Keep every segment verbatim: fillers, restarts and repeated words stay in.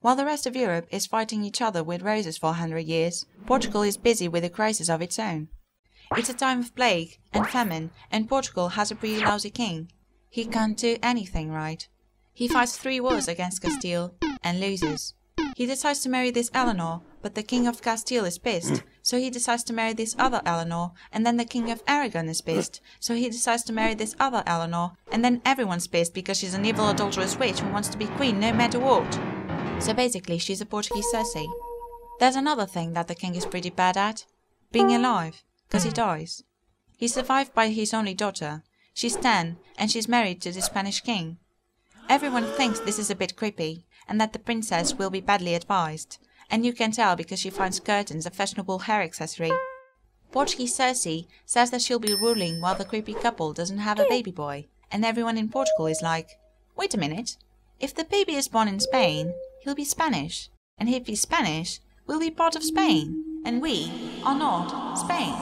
While the rest of Europe is fighting each other with roses for a hundred years, Portugal is busy with a crisis of its own. It's a time of plague and famine, and Portugal has a pretty lousy king. He can't do anything right. He fights three wars against Castile and loses. He decides to marry this Eleanor, but the king of Castile is pissed, so he decides to marry this other Eleanor, and then the king of Aragon is pissed, so he decides to marry this other Eleanor, and then everyone's pissed because she's an evil adulterous witch who wants to be queen no matter what. So basically she's a Portuguese Cersei. There's another thing that the king is pretty bad at. Being alive, because he dies. He's survived by his only daughter. She's ten, and she's married to the Spanish king. Everyone thinks this is a bit creepy, and that the princess will be badly advised, and you can tell because she finds curtains a fashionable hair accessory. Portuguese Cersei says that she'll be ruling while the creepy couple doesn't have a baby boy, and everyone in Portugal is like, wait a minute, if the baby is born in Spain, he'll be Spanish, and if he's Spanish, we'll be part of Spain, and we are not Spain.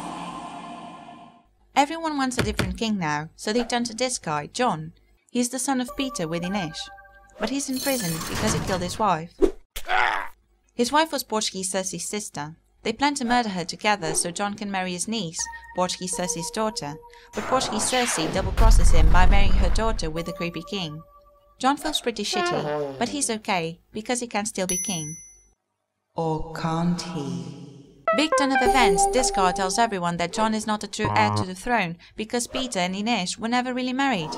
Everyone wants a different king now, so they turn to this guy, John. He's the son of Peter with Inês, but he's in prison because he killed his wife. His wife was Portuguese Cersei's sister. They plan to murder her together so John can marry his niece, Portuguese Cersei's daughter, but Portuguese Cersei double-crosses him by marrying her daughter with the creepy king. John feels pretty shitty, but he's okay, because he can still be king. Or can't he? Big turn of events, this guy tells everyone that John is not a true heir to the throne, because Peter and Inês were never really married.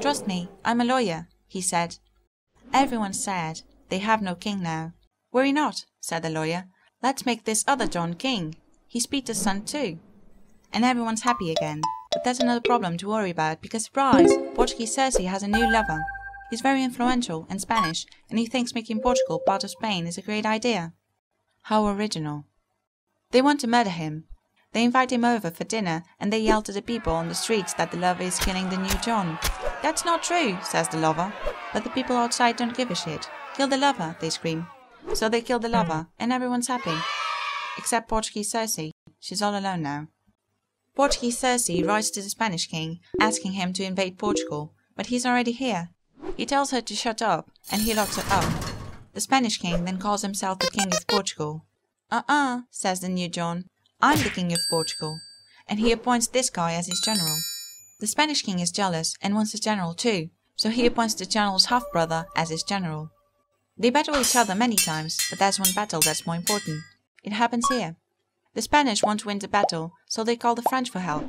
Trust me, I'm a lawyer, he said. Everyone's sad, they have no king now. Worry not, said the lawyer, let's make this other John king, he's Peter's son too. And everyone's happy again, but there's another problem to worry about, because surprise, Portuguese Cersei has a new lover. He's very influential and Spanish, and he thinks making Portugal part of Spain is a great idea. How original. They want to murder him. They invite him over for dinner, and they yell to the people on the streets that the lover is killing the new John. That's not true, says the lover. But the people outside don't give a shit. Kill the lover, they scream. So they kill the lover, and everyone's happy. Except Portuguese Cersei. She's all alone now. Portuguese Cersei writes to the Spanish king, asking him to invade Portugal, but he's already here. He tells her to shut up, and he locks her up. The Spanish king then calls himself the king of Portugal. Uh-uh, says the new John, I'm the king of Portugal. And he appoints this guy as his general. The Spanish king is jealous and wants a general too, so he appoints the general's half-brother as his general. They battle each other many times, but there's one battle that's more important. It happens here. The Spanish want to win the battle, so they call the French for help.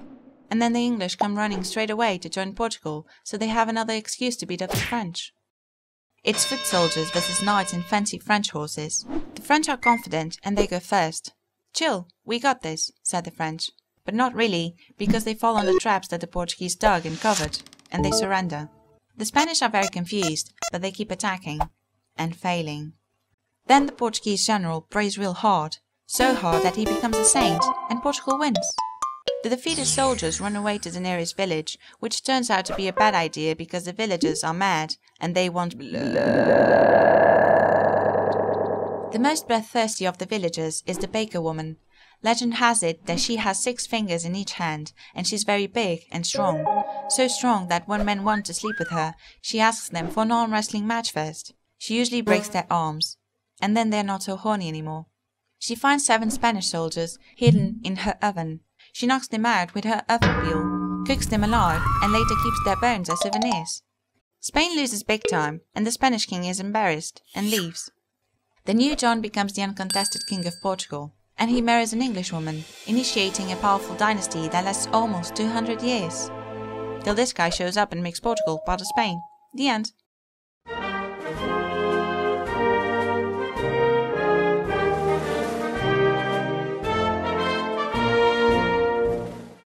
And then the English come running straight away to join Portugal, so they have another excuse to beat up the French. It's foot soldiers versus knights and fancy French horses. The French are confident and they go first. Chill, we got this, said the French. But not really, because they fall on the traps that the Portuguese dug and covered, and they surrender. The Spanish are very confused, but they keep attacking. And failing. Then the Portuguese general prays real hard, so hard that he becomes a saint, and Portugal wins. The defeated soldiers run away to the nearest village, which turns out to be a bad idea because the villagers are mad and they want blood. The most bloodthirsty of the villagers is the baker woman. Legend has it that she has six fingers in each hand, and she's very big and strong. So strong that when men want to sleep with her, she asks them for an arm wrestling match first. She usually breaks their arms, and then they're not so horny anymore. She finds seven Spanish soldiers hidden in her oven. She knocks them out with her oven peel, cooks them alive, and later keeps their bones as souvenirs. Spain loses big time, and the Spanish king is embarrassed and leaves. The new John becomes the uncontested king of Portugal, and he marries an Englishwoman, initiating a powerful dynasty that lasts almost two hundred years. Till this guy shows up and makes Portugal part of Spain. The end.